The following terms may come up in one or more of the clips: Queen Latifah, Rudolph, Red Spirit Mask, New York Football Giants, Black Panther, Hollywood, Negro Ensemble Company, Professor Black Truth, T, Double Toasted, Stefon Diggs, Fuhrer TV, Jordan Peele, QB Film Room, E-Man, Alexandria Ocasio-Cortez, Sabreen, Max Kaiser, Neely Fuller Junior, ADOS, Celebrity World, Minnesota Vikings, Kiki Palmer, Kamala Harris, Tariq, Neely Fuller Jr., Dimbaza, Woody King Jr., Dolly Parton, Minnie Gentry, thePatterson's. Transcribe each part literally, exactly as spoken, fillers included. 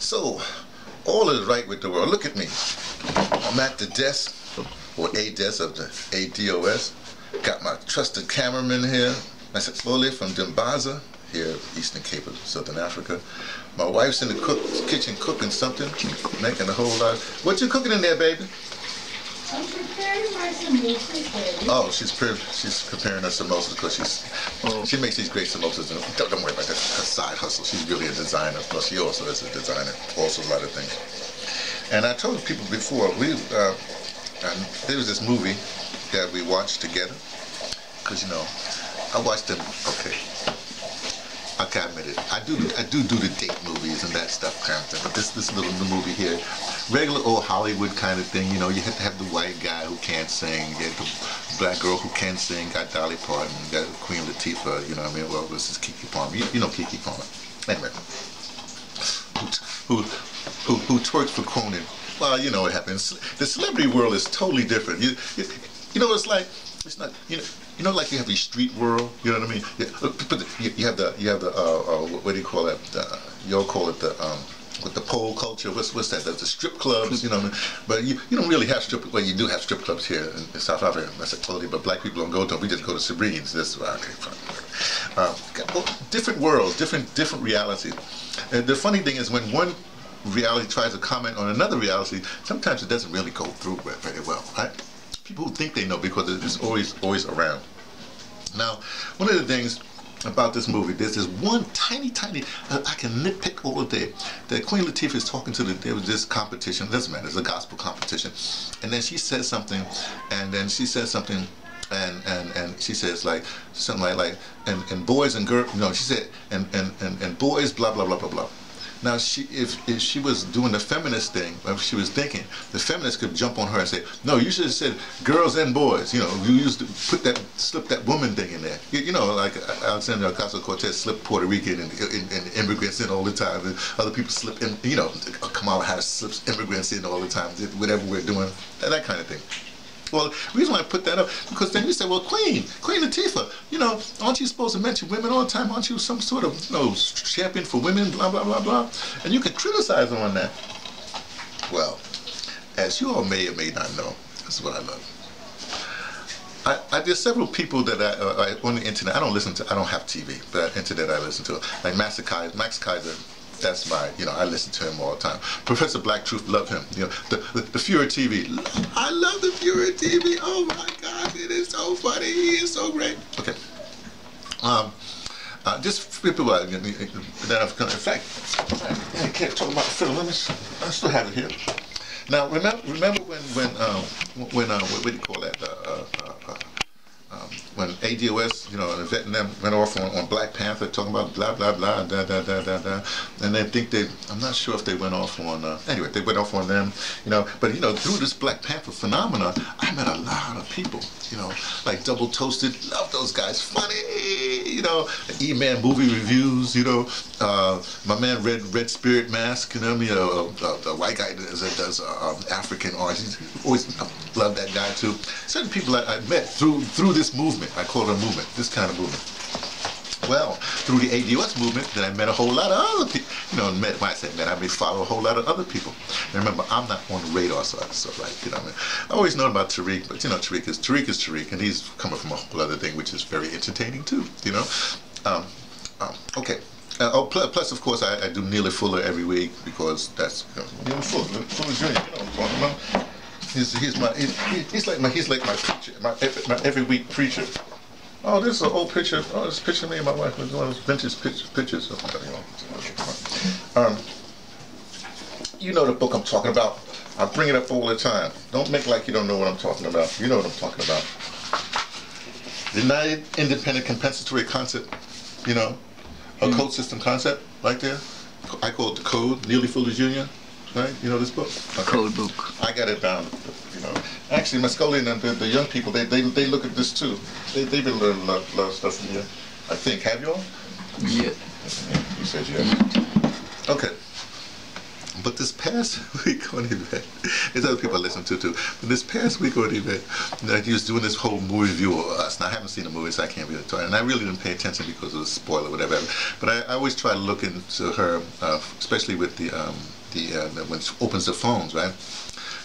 So, all is right with the world. Look at me. I'm at the desk, or a desk of the A D O S. Got my trusted cameraman here. I said, slowly from Dimbaza, here, Eastern Cape of Southern Africa. My wife's in the cook, kitchen cooking something, making a whole lot. What you cooking in there, baby? I'm preparing my samosas, baby. Oh, she's pre she's preparing her samosas because she's oh, she makes these great samosas. And don't, don't worry about that. Her side hustle. She's really a designer. But she also is a designer. Also a lot of things. And I told people before we uh, and there was this movie that we watched together. Cause you know, I watched them. Okay, I can admit it. I do I do do the date movies and that stuff kind of thing. But this this little movie here, regular old Hollywood kind of thing. You know, you have to have the white guy who can't sing, you have the black girl who can sing. Got Dolly Parton, got Queen Latifah. You know what I mean? Well, this is Kiki Palmer. You, you know Kiki Palmer. Anyway, who who who, who twerked for Conan? Well, you know what happens. The celebrity world is totally different. You you, you know, it's like. It's not, you know, you know, like you have the street world. You know what I mean? You, but you, you have the, you have the, uh, uh, what do you call that? The, you'll call it the, um, with the pole culture. What's, what's that? The, the strip clubs. You know what I mean? But you, you don't really have strip. Well, you do have strip clubs here in, in South Africa. That's a totally. But black people don't go to them. We just go to Sabreen's. That's where I came from. Um, well, different worlds, different, different realities. And the funny thing is when one reality tries to comment on another reality, sometimes it doesn't really go through very well, right? People who think they know because it's always, always around. Now, one of the things about this movie, there's this one tiny, tiny, uh, I can nitpick all day, that Queen Latifah is talking to the, there was this competition, it doesn't matter, it's a gospel competition, and then she says something, and then she says something, and, and, and she says like, something like, like and, and boys and girls, no, she said, and, and, and, and boys, blah, blah, blah, blah, blah. Now, she, if, if she was doing the feminist thing, if she was thinking, the feminists could jump on her and say, no, you should have said girls and boys. You know, you used to put that, slip that woman thing in there. You, you know, like Alexandria Ocasio-Cortez slipped Puerto Rican and, and, and immigrants in all the time. And other people slip, in, you know, Kamala Harris slips immigrants in all the time, whatever we're doing, that kind of thing. Well, the reason why I put that up, because then you say, well, Queen, Queen Latifah, you know, aren't you supposed to mention women all the time? Aren't you some sort of, you know, champion for women, blah, blah, blah, blah? And you can criticize them on that. Well, as you all may or may not know, that's what I love. I, I, there's several people that I, uh, I, on the internet, I don't listen to, I don't have T V, but internet I listen to, like Max Kaiser, Max Kaiser. That's my, you know, I listen to him all the time. Professor Black Truth, love him. You know, the, the, the Fuhrer T V. I love the Fuhrer T V. Oh my God, it is so funny. He is so great. Okay. Um, uh, just people out. In fact, I can't talk about the film. I still have it here. Now, remember, remember when, when, um, when, uh, what do you call that? Uh, uh, uh, Um, when A D O S, you know, and Vietnam went off on, on Black Panther talking about blah, blah, blah, da, da, da, da, da. And they think they, I'm not sure if they went off on, uh, anyway, they went off on them, you know. But, you know, through this Black Panther phenomenon, I met a lot of people, you know, like Double Toasted, love those guys, funny, you know, E-Man movie reviews, you know, uh, my man Red Red Spirit Mask, you know, you know uh, uh, the white guy that does, does uh, um, African art, he's always loved that guy too. Certain people I, I met through, through this movement, I call it a movement, this kind of movement. Well, through the A D O S movement, then I met a whole lot of other people. You know, met, when I say met, I may follow a whole lot of other people. And remember, I'm not on the radar, so I, so like, you know what I mean? I always known about Tariq, but you know, Tariq is Tariq is Tariq, and he's coming from a whole other thing, which is very entertaining too, you know? Um, um, okay. Uh, oh, plus, plus, of course, I, I do Neely Fuller every week because that's, you know, Neely Fuller, Fuller Junior, you know what I'm talking about? He's, he's my he's, he's like my he's like my preacher, my, my every week preacher. Oh, this is an old picture. Oh, this picture of me and my wife was doing vintage pictures. pictures of um, you know the book I'm talking about. I bring it up all the time. Don't make like you don't know what I'm talking about. You know what I'm talking about. The United Independent Compensatory Concept. You know, a mm-hmm. code system concept right there. I call it the code. Neely Fuller Junior Right? You know this book? Okay. Code book. I got it down. You know, actually, Mascoli and the, the young people, they, they they look at this too. They they've been learning a lot of stuff from you. I think. Have you all? Yeah. You said yeah. Okay. But this past week on E-Man, there's other people I listen to too, but this past week on E-Man, like, he was doing this whole movie review of us. Now, I haven't seen the movie, so I can't really talk, and I really didn't pay attention because it was a spoiler, whatever. But I, I always try to look into her, uh, especially with the, um, the uh, when she opens the phones, right?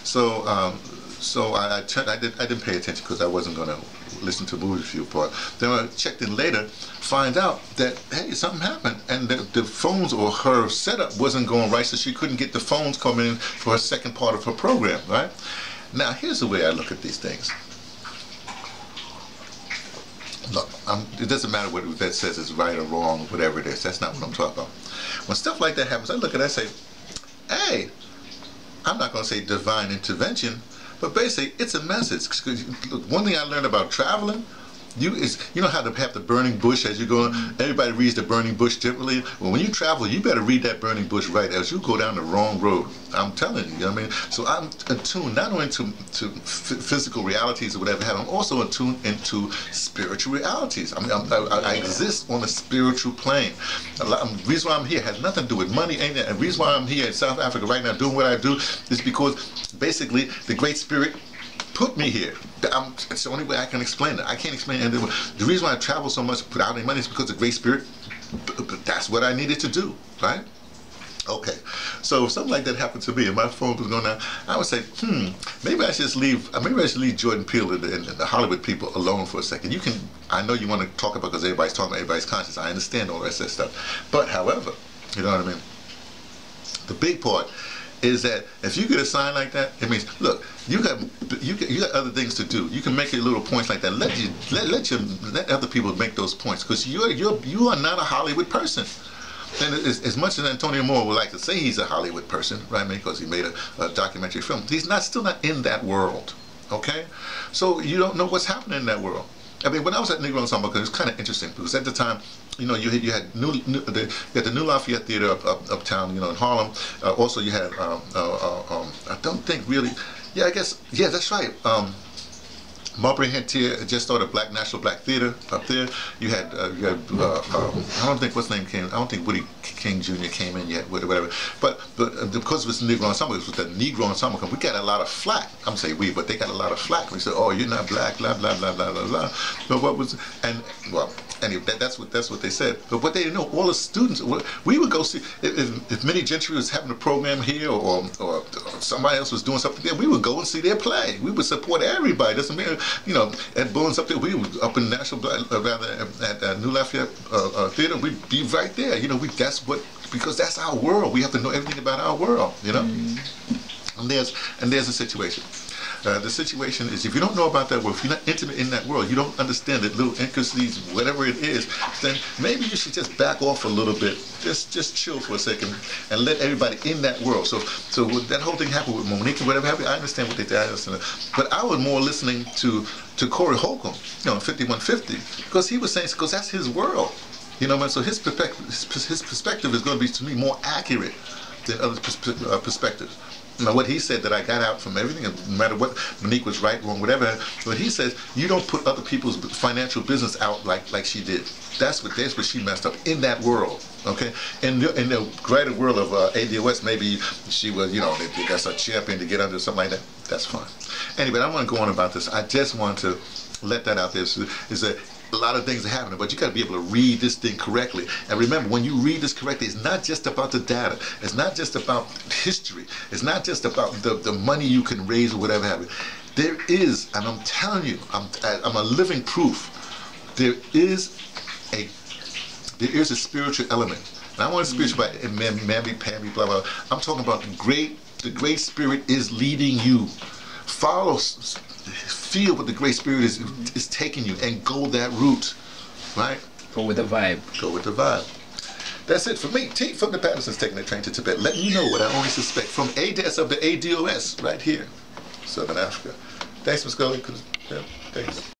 So, um, so I, I, turned, I, did, I didn't pay attention because I wasn't going to listen to the movie review part. Then I checked in later, find out that, hey, something happened, and the, the phones or her setup wasn't going right, so she couldn't get the phones coming in for her second part of her program, right? Now, here's the way I look at these things. Look, I'm, it doesn't matter whether that says it's right or wrong or whatever it is. That's not what I'm talking about. When stuff like that happens, I look at it and say, hey, I'm not going to say divine intervention, but basically, it's a message. Look, one thing I learned about traveling, you is you know how to have the burning bush as you go. Everybody reads the burning bush differently. Well, when you travel, you better read that burning bush right, as you go down the wrong road. I'm telling you, you know what I mean? So I'm attuned not only to, to physical realities or whatever, I'm also attuned into spiritual realities. I mean, I'm, I, I exist on a spiritual plane. A lot, the reason why I'm here has nothing to do with money, ain't it? And the reason why I'm here in South Africa right now doing what I do is because basically the Great Spirit put me here. I'm, it's the only way I can explain it. I can't explain it. The reason why I travel so much, put out any money, is because the Great Spirit, that's what I needed to do, right? Okay, so if something like that happened to me and my phone was going out, I would say, hmm, maybe I should just leave, maybe I should leave Jordan Peele and, and, and the Hollywood people alone for a second. You can, I know you want to talk about because everybody's talking about everybody's conscience. I understand all that stuff. But however, you know what I mean? The big part is that if you get a sign like that, it means, look, you got you got, you got other things to do. You can make your little points like that. Let you let let you let other people make those points, because you're you're you are not a Hollywood person. And as, as much as Antonio Moore would like to say he's a Hollywood person, right? Because he made a, a documentary film, he's not still not in that world. Okay, so you don't know what's happening in that world. I mean, when I was at Negro Ensemble, it was kind of interesting because at the time, you know, you had you had, new, new, the, you had the New Lafayette Theater up, up uptown, you know, in Harlem. Uh, also, you had um, uh, uh, um, I don't think really, yeah, I guess, yeah, that's right. Um, Marbury had just started Black National Black Theater up there. You had, uh, you had uh, um, I don't think what's his name came. I don't think Woody King Junior came in yet, whatever. But but because it was Negro Ensemble, it was the Negro Ensemble Company. We got a lot of flack. I'm saying we, but they got a lot of flack. We said, oh, you're not black, blah blah blah blah blah blah. But what was and well. Anyway, that, that's what that's what they said. But what they didn't know, all the students, we would go see if, if Minnie Gentry was having a program here, or, or or somebody else was doing something there. We would go and see their play. We would support everybody. Doesn't matter, you know. At Bones up there, we would up in National uh, rather at, at uh, New Lafayette uh, uh, Theater. We'd be right there. You know, we that's what because that's our world. We have to know everything about our world. You know, mm-hmm. and there's and there's a situation. Uh, the situation is, if you don't know about that world, if you're not intimate in that world, you don't understand the little intricacies, whatever it is, then maybe you should just back off a little bit. Just just chill for a second and let everybody in that world. So so that whole thing happened with Monique and whatever happened, I understand what they did, I understand that. But I was more listening to, to Corey Holcomb, you know, fifty-one fifty, because he was saying, because that's his world. You know what I mean? So his perspective, his, his perspective is going to be, to me, more accurate than other pers uh, perspectives. Now, what he said that I got out from everything, no matter what, Monique was right, wrong, whatever, but he says, you don't put other people's financial business out like, like she did. That's what, that's what she messed up in that world, okay? In the, in the greater world of uh, A D O S, maybe she was, you know, that's a champion to get under, something like that. That's fine. Anyway, I want to go on about this. I just want to let that out there. So, is that a lot of things are happening, but you got to be able to read this thing correctly. And remember, when you read this correctly, it's not just about the data. It's not just about history. It's not just about the, the money you can raise or whatever have you. There is, and I'm telling you, I'm, I'm a living proof, there is a, there is a spiritual element. And I want to speak about mamby, pamby, blah, blah, blah. I'm talking about the great, the Great Spirit is leading you. Follow, feel what the Great Spirit is is taking you, and go that route, right? Go with the vibe. Go with the vibe. That's it for me. T from the Patterson's taking the train to Tibet. Let me know what I only suspect from A D O S of the A D O S right here, Southern Africa. Thanks, Miss Gully. Yeah, thanks.